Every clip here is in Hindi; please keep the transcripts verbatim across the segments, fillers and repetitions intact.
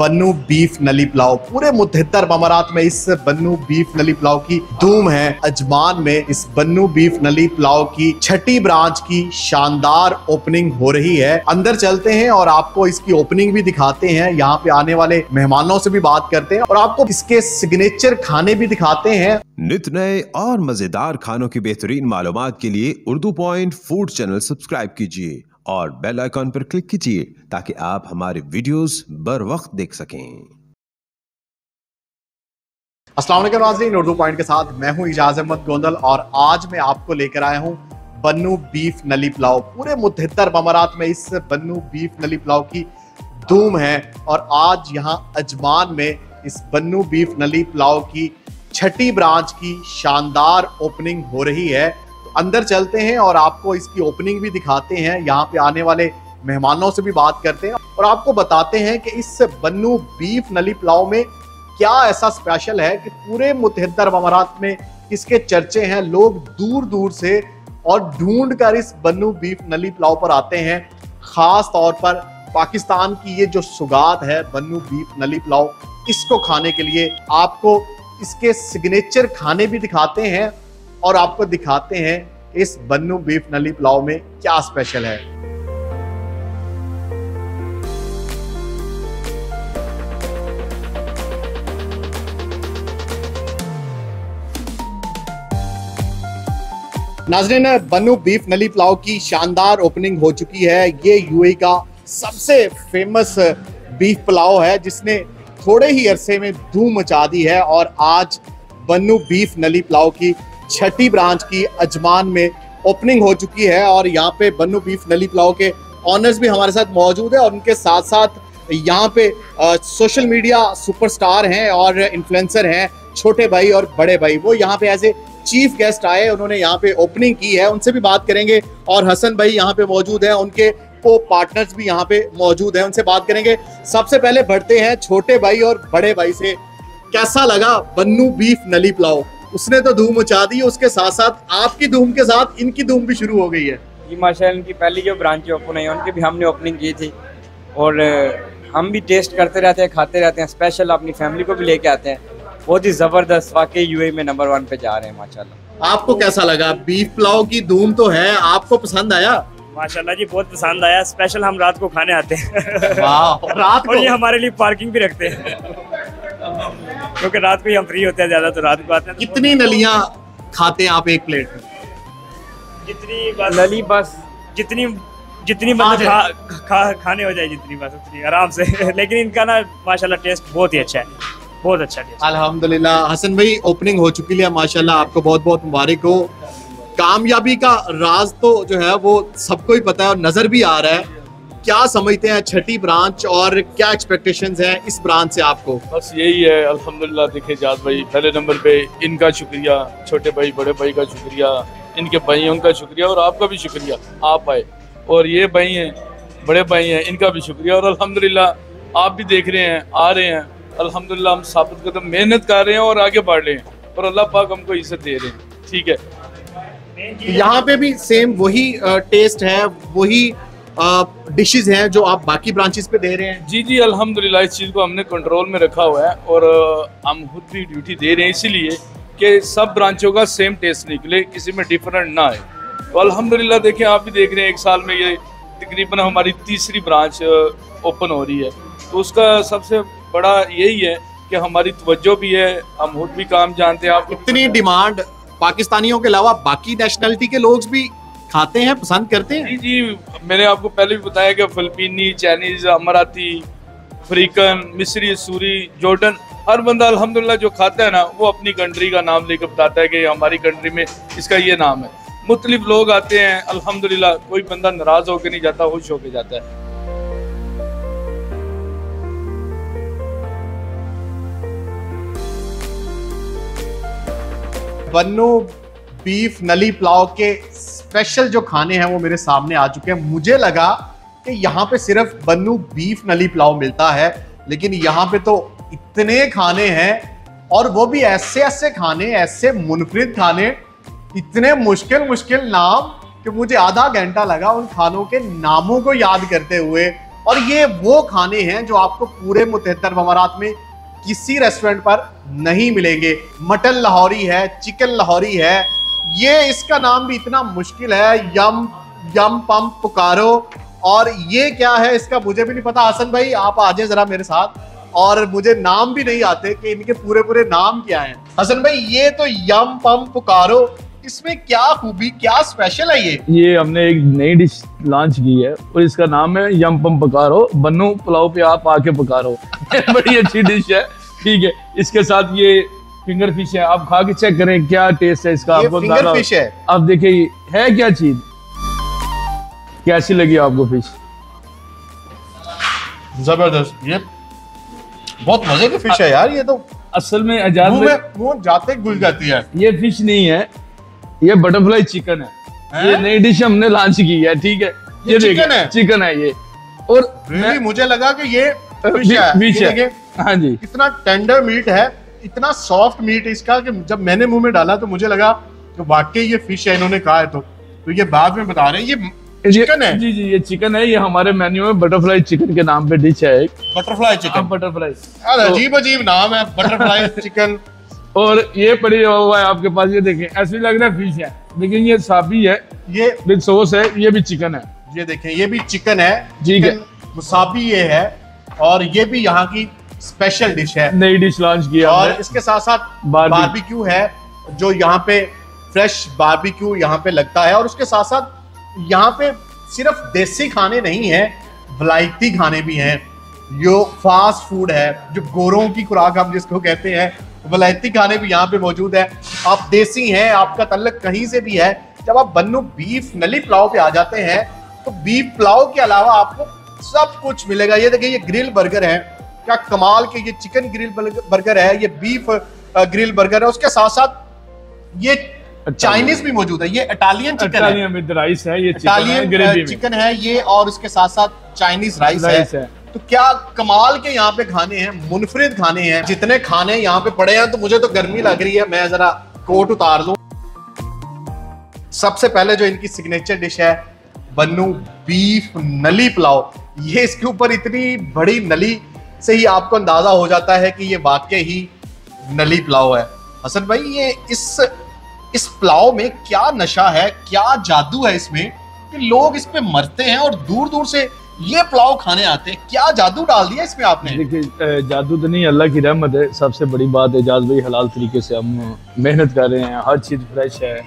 बन्नू बीफ नली प्लाव। पूरे मुतहत्तर ममारात में इस बन्नू बीफ नली प्लाव की धूम है। अजमान में इस बन्नू बीफ नली प्लाव की छठी ब्रांच की शानदार ओपनिंग हो रही है। अंदर चलते हैं और आपको इसकी ओपनिंग भी दिखाते हैं, यहाँ पे आने वाले मेहमानों से भी बात करते हैं और आपको इसके सिग्नेचर खाने भी दिखाते हैं। नित्य नए और मजेदार खानों की बेहतरीन मालूमात के लिए Urdu point food channel subscribe कीजिए और बेल आइकॉन पर क्लिक कीजिए ताकि आप हमारे वीडियोस बर वक्त देख सकें। अस्सलाम वालेकुम नाज़रीन, उर्दू पॉइंट के साथ मैं हूं इजाज़ अहमद गोंदल और आज मैं आपको लेकर आया हूं बन्नू बीफ नली प्लाव। पूरे मुतहत्तर ममारात में इस बन्नू बीफ नली प्लाव की धूम है और आज यहाँ अजमान में इस बन्नू बीफ नली प्लाव की छठी ब्रांच की शानदार ओपनिंग हो रही है। अंदर चलते हैं और आपको इसकी ओपनिंग भी दिखाते हैं, यहाँ पे आने वाले मेहमानों से भी बात करते हैं और आपको बताते हैं कि इस बन्नू बीफ नली प्लाव में क्या ऐसा स्पेशल है कि पूरे मुतहद्दर ममारात में इसके चर्चे हैं। लोग दूर दूर से और ढूंढ कर इस बन्नू बीफ नली प्लाव पर आते हैं। ख़ास तौर पर पाकिस्तान की ये जो सुगात है बन्नू बीफ नली प्लाव, इसको खाने के लिए आपको इसके सिग्नेचर खाने भी दिखाते हैं और आपको दिखाते हैं इस बन्नू बीफ नली प्लाव में क्या स्पेशल है। नाज़रीन, बन्नू बीफ नली प्लाव की शानदार ओपनिंग हो चुकी है। ये यूएई का सबसे फेमस बीफ पुलाव है जिसने थोड़े ही अरसे में धूम मचा दी है और आज बन्नू बीफ नली प्लाव की छठी ब्रांच की अजमान में ओपनिंग हो चुकी है और यहाँ पे बन्नू बीफ नली प्लाव के ऑनर्स भी हमारे साथ मौजूद है और उनके साथ साथ यहाँ पे आ, सोशल मीडिया सुपरस्टार हैं और इन्फ्लुएंसर हैं छोटे भाई और बड़े भाई। वो यहाँ पे एज ए चीफ गेस्ट आए, उन्होंने यहाँ पे ओपनिंग की है, उनसे भी बात करेंगे। और हसन भाई यहाँ पे मौजूद हैं, उनके को पार्टनर्स भी यहाँ पे मौजूद हैं, उनसे बात करेंगे। सबसे पहले बढ़ते हैं छोटे भाई और बड़े भाई से। कैसा लगा बन्नू बीफ नली प्लाव? उसने तो धूम मचा दी, उसके साथ साथ आपकी धूम के साथ इनकी धूम भी शुरू हो गई है। जी माशाल्लाह, इनकी पहली जो ब्रांच ओपन है उनकी भी हमने ओपनिंग की थी और हम भी टेस्ट करते रहते हैं, खाते रहते हैं, स्पेशल अपनी फैमिली को भी लेके आते हैं। बहुत ही ज़बरदस्त, वाकई यूएई में नंबर वन पे जा रहे हैं माशाल्लाह। आपको कैसा लगा? बीफ पुलाव की धूम तो है, आपको पसंद आया? माशाल्लाह जी, बहुत पसंद आया। स्पेशल हम रात को खाने आते हैं रात को, और ये हमारे लिए पार्किंग भी रखते हैं क्योंकि रात को ही हम फ्री होते हैं ज्यादा, तो रात को आते हैं। कितनी नलियां खाते हैं आप एक प्लेट में? जितनी बस नली बस जितनी जितनी मतलब खा, खा, खाने हो जाए जितनी बस उतनी आराम से लेकिन इनका ना माशाल्लाह टेस्ट बहुत ही अच्छा है, बहुत अच्छा टेस्ट, अल्हम्दुलिल्लाह। हसन भाई, ओपनिंग हो चुकी है माशाल्लाह, आपको बहुत बहुत मुबारक हो। कामयाबी का राज तो जो है वो सबको ही पता है और नजर भी आ रहा है। क्या समझते हैं छठी ब्रांच और क्या एक्सपेक्टेशंस हैं इस ब्रांच से आपको? बस यही है अल्हम्दुलिल्लाह। देखे जात भाई पहले नंबर पे, इनका शुक्रिया, छोटे भाई बड़े भाई का शुक्रिया, इनके भाइयों का शुक्रिया और आपका भी शुक्रिया, आप आए। और ये भाई हैं, बड़े भाई हैं, इनका भी शुक्रिया और अल्हम्दुलिल्लाह आप भी देख रहे हैं, आ रहे हैं, अल्हम्दुलिल्लाह हम साबित कदम मेहनत कर रहे हैं और आगे बढ़ रहे हैं और अल्लाह पाक हमको इज्जत दे रहे हैं। ठीक है, यहाँ पे भी सेम वही टेस्ट है, वही डिशेस uh, हैं जो आप बाकी ब्रांचेस पे दे रहे हैं? जी जी अल्हम्दुलिल्लाह, इस चीज़ को हमने कंट्रोल में रखा हुआ है और हम खुद भी ड्यूटी दे रहे हैं इसीलिए कि सब ब्रांचों का सेम टेस्ट निकले, किसी में डिफरेंट ना आए। तो अल्हम्दुलिल्लाह देखें, आप भी देख रहे हैं एक साल में ये तकरीबन हमारी तीसरी ब्रांच ओपन हो रही है, तो उसका सबसे बड़ा यही है कि हमारी तवज्जो भी है, हम खुद भी काम जानते हैं। आप इतनी डिमांड, पाकिस्तानियों के अलावा बाकी नेशनलिटी के लोग भी खाते हैं, पसंद करते हैं? जी जी, मैंने आपको पहले भी बताया कि फिलिपीनी, चाइनीज, अमराती, अफ्रीकन, मिस्री, सूरी, जॉर्डन, हर बंदा अल्हम्दुलिल्लाह जो खाता है ना वो अपनी कंट्री का नाम लेकर बताता है कि हमारी कंट्री में इसका ये नाम है। मुख्तलिफ लोग आते हैं अल्हम्दुलिल्लाह, कोई बंदा नाराज होकर नहीं जाता, खुश होकर जाता है। बन्नू बीफ नली प्लाव के स्पेशल जो खाने हैं वो मेरे सामने आ चुके हैं। मुझे लगा कि यहाँ पे सिर्फ बन्नू बीफ नली प्लाव मिलता है, लेकिन यहाँ पे तो इतने खाने हैं और वो भी ऐसे ऐसे खाने, ऐसे मुनफरिद खाने, इतने मुश्किल मुश्किल नाम कि मुझे आधा घंटा लगा उन खानों के नामों को याद करते हुए और ये वो खाने हैं जो आपको पूरे मुतहत्तर ममारात में किसी रेस्टोरेंट पर नहीं मिलेंगे। मटन लाहौरी है, चिकन लाहौरी है, ये इसका नाम भी इतना मुश्किल है, यम यम पम पुकारो, और ये क्या है इसका मुझे भी नहीं पता। आसन भाई आप आ जाए जरा मेरे साथ, और मुझे नाम भी नहीं आते कि इनके पूरे पूरे नाम क्या हैं। हसन भाई ये तो यम पम पुकारो, इसमें क्या खूबी, क्या स्पेशल है ये? ये हमने एक नई डिश लॉन्च की है और इसका नाम है यम पम पुकारो, बन्नू पुलाव पे आप आके पुकारो। बड़ी अच्छी डिश है, ठीक है। इसके साथ ये फिंगर फिश है, आप खा के चेक करें क्या टेस्ट है इसका, आपको फिंगर फिश है। आप देखिए है क्या चीज, कैसी लगी आपको फिश? जबरदस्त, ये बहुत मजे की फिश है यार। ये तो असल में मुंह जाते घुल जाती है। ये फिश नहीं है, ये बटरफ्लाई चिकन है। ये नई डिश हमने लॉन्च की है, ठीक है। ये, ये चिकन है, चिकन है ये। और really मुझे लगा कि ये फिश है, फिश है। हाँ जी, इतना टेंडर मीट है, इतना सॉफ्ट मीट इसका कि जब मैंने मुंह में डाला तो मुझे लगा कि वाकई ये फिश है, इन्होंने कहा है तो तो ये बाद में बता रहे हैं ये चिकन है। जी जी, ये चिकन है। ये हमारे मेन्यू में बटरफ्लाई चिकन के नाम पे डिश है, बटरफ्लाई चिकन। बटरफ्लाई, अजीब अजीब नाम है, बटरफ्लाई चिकन। और ये पड़ी हुआ है आपके पास, ये देखें, ऐसे लग रहा है फिश है लेकिन ये साबी है, ये विद सॉस है, ये भी चिकन है। ये देखें, ये भी चिकन है, ठीक है, मुसाबी ये है, और ये भी यहाँ की स्पेशल डिश है, नई डिश लॉन्च किया। और इसके साथ साथ बारबेक्यू है, जो यहाँ पे फ्रेश बारबेक्यू यहाँ पे लगता है। और उसके साथ साथ यहाँ पे सिर्फ देसी खाने नहीं है, वलायती खाने भी हैं। जो फास्ट फूड है, जो गोरों की खुराक हम जिसको कहते हैं, वलायती खाने भी यहाँ पे मौजूद है। आप देसी हैं, आपका तल्लक कहीं से भी है। जब आप बन्नू बीफ नली प्लाव पे आ जाते हैं तो बीफ प्लाव के अलावा आपको सब कुछ मिलेगा। ये देखिए, ये ग्रिल बर्गर है, क्या कमाल के, ये चिकन ग्रिल बर्गर है, ये बीफ ग्रिल बर्गर है। उसके साथ साथ ये चाइनीज भी मौजूद है, ये इटालियन चिकन है ये, और उसके साथ साथ चाइनीज राइस है। तो क्या कमाल के यहाँ पे खाने हैं, मुनफरिद खाने हैं। जितने खाने यहाँ पे पड़े हैं तो मुझे तो गर्मी लग रही है, मैं जरा कोट उतार लूं। सबसे पहले जो इनकी सिग्नेचर डिश है, बन्नू बीफ नली पुलाव, ये इसके ऊपर इतनी बड़ी नली से ही आपको अंदाजा हो जाता है कि ये वाकई ही नली पुलाव है। हसन भाई ये इस इस पुलाव में क्या नशा है, क्या जादू है इसमें कि लोग इस पे मरते हैं और दूर दूर से ये पुलाव खाने आते हैं। क्या जादू डाल दिया इसमें आपने? देखिए जादू तो नहीं, अल्लाह की रहमत है। सबसे बड़ी बात है एजाज भाई, हलाल तरीके से हम मेहनत कर रहे हैं, हर चीज़ फ्रेश है।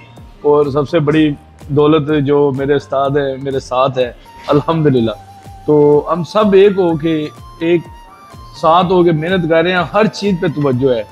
और सबसे बड़ी दौलत जो मेरे उस्ताद है, मेरे साथ है, अल्हम्दुलिल्लाह। तो हम सब एक हो के, एक साथ हो के मेहनत कर रहे हैं, हर चीज़ पे तवज्जो है।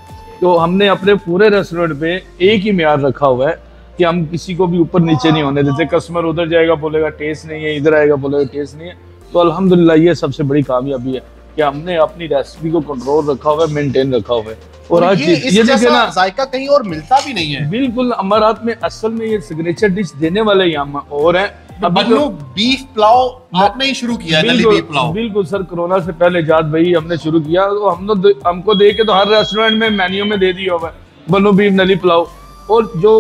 तो हमने अपने पूरे रेस्टोरेंट पे एक ही म्यार रखा हुआ है कि हम किसी को भी ऊपर नीचे नहीं होने देते। कस्टमर उधर जाएगा बोलेगा टेस्ट नहीं है, इधर आएगा बोलेगा टेस्ट नहीं है। तो अल्हम्दुलिल्लाह ये सबसे बड़ी कामयाबी है कि हमने अपनी रेसिपी को कंट्रोल रखा हुआ है, मेंटेन रखा हुआ है। और हर चीज ये जैसा ना जायका कहीं और मिलता भी नहीं है, बिल्कुल अमारात में। असल में ये सिग्नेचर डिश देने वाले यहाँ और हैं। बन्नू बीफ पुलाव आपने ही शुरू किया है, नली बीफ पुलाव? बिल्कुल सर, कोरोना से पहले जात भाई हमने शुरू किया। तो हमने हमको देख के तो हर रेस्टोरेंट में मेन्यू में दे दिया हुआ है बन्नू बीफ नली पुलाव। और जो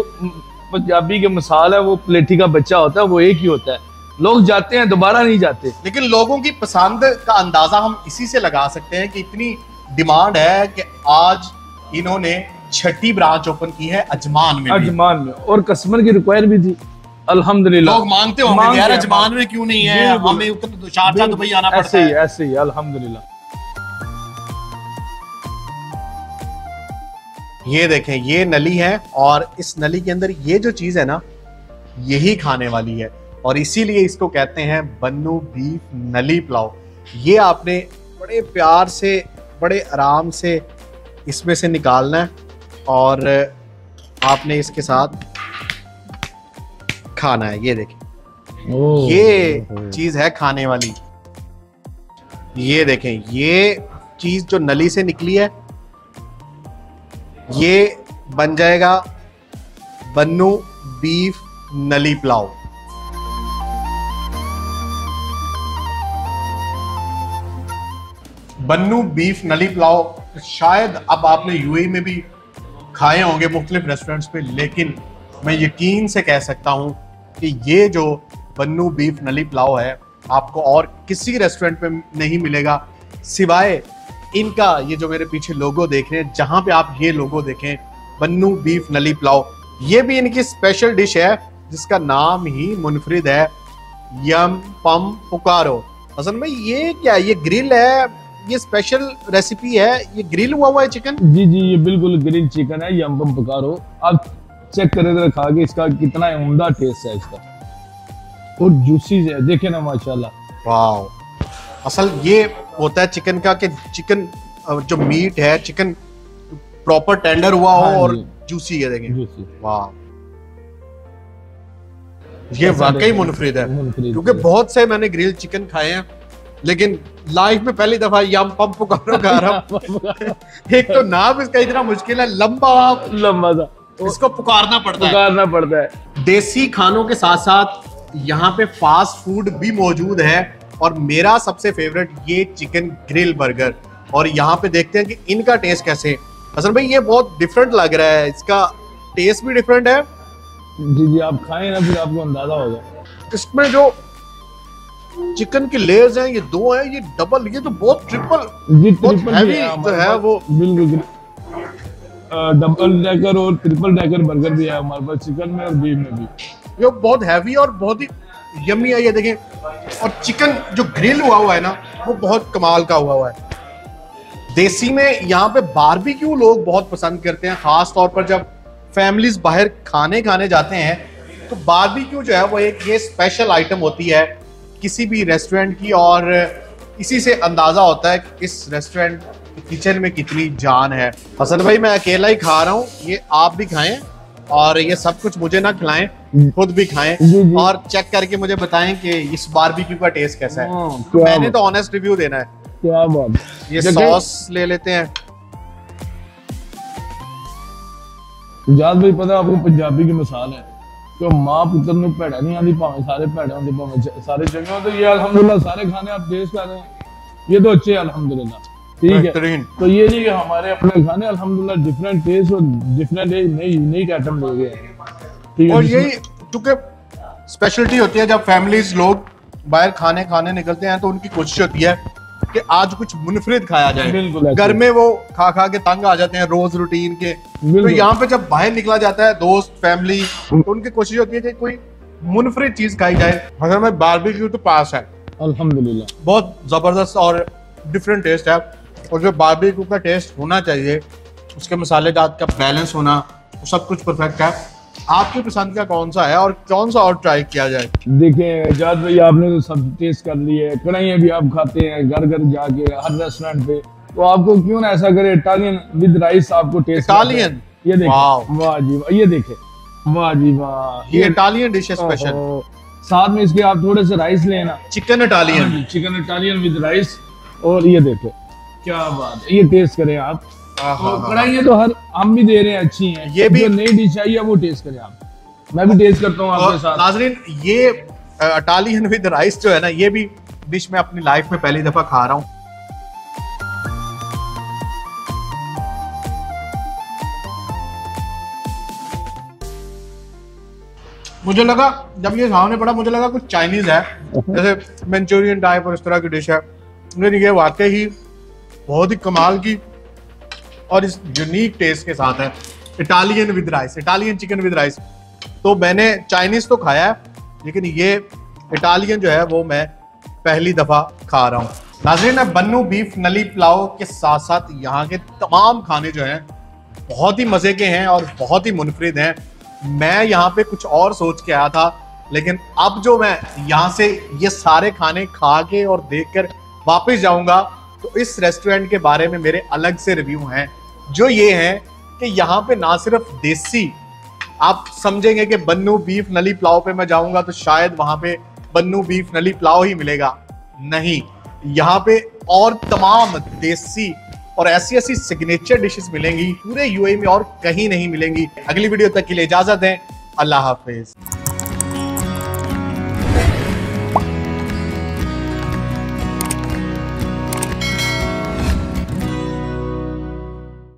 पंजाबी के मसाला है, वो प्लेटी का बच्चा होता है, वो एक ही होता है। लोग जाते हैं, दोबारा नहीं जाते। लेकिन लोगों की पसंद का अंदाजा हम इसी से लगा सकते हैं कि इतनी डिमांड है कि आज इन्होंने छठी ब्रांच ओपन की है अजमान में। अजमान में, और कस्टमर की रिक्वायर भी थी, अल्हम्दुलिल्लाह। लोग मांगते होंगे यार अजमान में क्यों नहीं है, हमें उत्तर शारजा दुबई आना पड़ता है। ऐसे ही अल्हम्दुलिल्लाह। ये देखें, ये नली है, और इस नली के अंदर ये जो चीज है ना, यही खाने वाली है, और इसीलिए इसको कहते हैं बन्नू बीफ नली पुलाव। ये आपने बड़े प्यार से, बड़े आराम से इसमें से निकालना है, और आपने इसके साथ खाना है। ये देखें, ये चीज़ है खाने वाली। ये देखें, ये चीज़ जो नली से निकली है, ये बन जाएगा बन्नू बीफ नली पुलाव। बन्नू बीफ नली पुलाव शायद अब आपने यूएई में भी खाए होंगे मुख्तलिफ रेस्टोरेंट्स पे, लेकिन मैं यकीन से कह सकता हूँ कि ये जो बन्नू बीफ नली पुलाव है, आपको और किसी रेस्टोरेंट में नहीं मिलेगा सिवाय इनका। ये जो मेरे पीछे लोगो देख रहे हैं, जहाँ पे आप ये लोगो देखें, बन्नू बीफ नली प्लाव, ये भी इनकी स्पेशल डिश है जिसका नाम ही मुनफरिद है, यम पम पुकारो। असल में ये क्या है? ये ग्रिल है, ये स्पेशल रेसिपी है, ये ग्रिल हुआ हुआ है चिकन। जी जी, ये बिल्कुल ग्रिल चिकन है, यम पम पुकारो। आप चेक करें जरा खा के इसका कितना उम्दा टेस्ट है इसका, और जूसी है, देखे ना माशाल्लाह, वाह। असल ये होता है चिकन का कि चिकन जो मीट है, चिकन प्रॉपर टेंडर हुआ हो, हाँ, और जूसी है, देखें वाह। ये वाकई मुनफरिद है, क्योंकि बहुत से मैंने ग्रिल चिकन खाए हैं, लेकिन लाइफ में पहली दफा यम पम पुकारो खा रहा। एक तो नाम इसका इतना मुश्किल है, लंबा लंबा था, इसको पुकारना पड़ता है पुकारना पड़ता है। देसी खानों के साथ साथ यहाँ पे फास्ट फूड भी मौजूद है, और मेरा सबसे फेवरेट ये चिकन ग्रिल बर्गर। और यहाँ पे देखते हैं कि इनका टेस्ट कैसे है। असल भाई ये बहुत डिफरेंट लग रहा है, इसका टेस्ट भी डिफरेंट है। जी जी, आप खाएं ना फिर आपको अंदाजा होगा। इसमें जो चिकन की लेयर्स हैं, ये दो हैं, ये डबल, ये तो बहुत ट्रिपल, ये बहुत हैवी जो है वो, बिल्कुल डबल डेकर और ट्रिपल डेकर बर्गर भी है हमारे पास चिकन में और बीफ में भी। ये बहुत हैवी और बहुत ही यम्मी है, ये देखें। और चिकन जो ग्रिल हुआ हुआ है ना, वो बहुत कमाल का हुआ हुआ है। देसी में यहाँ पे बारबेक्यू लोग बहुत पसंद करते हैं, खास तौर पर जब फैमिलीज बाहर खाने खाने जाते हैं तो बारबेक्यू जो है वो एक ये स्पेशल आइटम होती है किसी भी रेस्टोरेंट की, और इसी से अंदाज़ा होता है कि इस रेस्टोरेंट किचन में कितनी जान है। हसन भाई मैं अकेला ही खा रहा हूँ, ये आप भी खाएं और ये सब कुछ मुझे ना खिलाएं, खुद भी खाएं और चेक करके मुझे बताएं कि इस बारबेक्यू का टेस्ट कैसा है। तो मैंने तो ऑनेस्ट रिव्यू देना है। क्या बात। ये सॉस ले लेते हैं। जात भाई पता आपको पंजाबी की मिसाल है, तो माँ पुत्र में भैड़ा नहीं आती, भावे सारे भैड़े होंगे भावे सारे चंगे होते। ये अलहमदुलिल्लाह सारे खाने आप टेस्ट कर रहे हैं, ये तो अच्छे अलहमदुलिल्लाह, ठीक है। तो ये जी हमारे अपने खाने अल्हम्दुलिल्लाह डिफरेंट टेस्ट और डिफरेंट नई यूनिक आइटम लोगे, ठीक है। और यही क्योंकि स्पेशलिटी होती है, जब फैमिलीज लोग बाहर खाने खाने निकलते हैं तो उनकी कोशिश होती है कि आज कुछ मुनफरिद खाया जाए। घर में वो खा खा के तंग आ जाते हैं रोज रूटीन के, तो यहाँ पे जब बाहर निकला जाता है दोस्त फैमिली, तो उनकी कोशिश होती है कि कोई मुनफरिद चीज खाई जाए। अगर मैं बारबेक्यू तो पास है अल्हम्दुलिल्लाह, बहुत जबरदस्त और डिफरेंट टेस्ट है। और जो बारबेक्यू का टेस्ट होना चाहिए, उसके मसाले जात का बैलेंस होना, वो सब कुछ परफेक्ट है। आपकी पसंद का कौन सा है और कौन सा और ट्राई किया जाए? देखें जात भाई, आपने तो सब टेस्ट कर लिए है, कढ़ाइयाँ भी आप खाते हैं घर घर जाके हर रेस्टोरेंट पे, तो आपको क्यों ना ऐसा करे इटालियन विद राइस आपको टेस्ट। इटालियन, ये देखें वाह जी वाह, ये देखे वाह जी वाह, ये इटालियन डिश है स्पेशल। साथ में इसके आप थोड़े से राइस लेना, chicken Italian, chicken Italian with rice. और ये देखे क्या बात है, ये टेस्ट करें आप। कढ़ाइयाँ तो हर हम भी दे रहे हैं, अच्छी हैं, ये भी नई डिश आई है वो टेस्ट करें आप। मैं भी टेस्ट करता हूँ आपके साथ। नाज़रीन ये इटालियन विद राइस जो है ना, ये भी डिश मैं अपनी लाइफ में पहली दफा खा रहा हूँ। मुझे लगा जब ये सामने पड़ा, मुझे लगा कुछ चाइनीज है, जैसे मंचूरियन टाइप और इस तरह की डिश है, लेकिन ये वाकई ही बहुत ही कमाल की और इस यूनिक टेस्ट के साथ है। Italian with rice, Italian chicken with rice. तो मैंने चाइनीज तो खाया है, लेकिन ये इटालियन जो है वो मैं पहली दफ़ा खा रहा हूँ। नाज़रीन मैं बन्नू बीफ नली पुलाव के साथ साथ यहाँ के तमाम खाने जो हैं बहुत ही मज़े के हैं और बहुत ही मुनफरिद हैं। मैं यहाँ पे कुछ और सोच के आया था, लेकिन अब जो मैं यहाँ से ये सारे खाने खा के और देख कर वापस जाऊँगा, तो इस रेस्टोरेंट के बारे में मेरे अलग से रिव्यू हैं, जो ये हैं कि यहाँ पे ना सिर्फ देसी, आप समझेंगे कि बन्नू बीफ नली पुलाव पे मैं जाऊँगा तो शायद वहाँ पे बन्नू बीफ नली पुलाव ही मिलेगा, नहीं, यहाँ पे और तमाम देसी और ऐसी ऐसी सिग्नेचर डिशेस मिलेंगी पूरे यूएई में और कहीं नहीं मिलेंगी। अगली वीडियो तक के लिए इजाज़त दें, अल्लाह हाफिज़।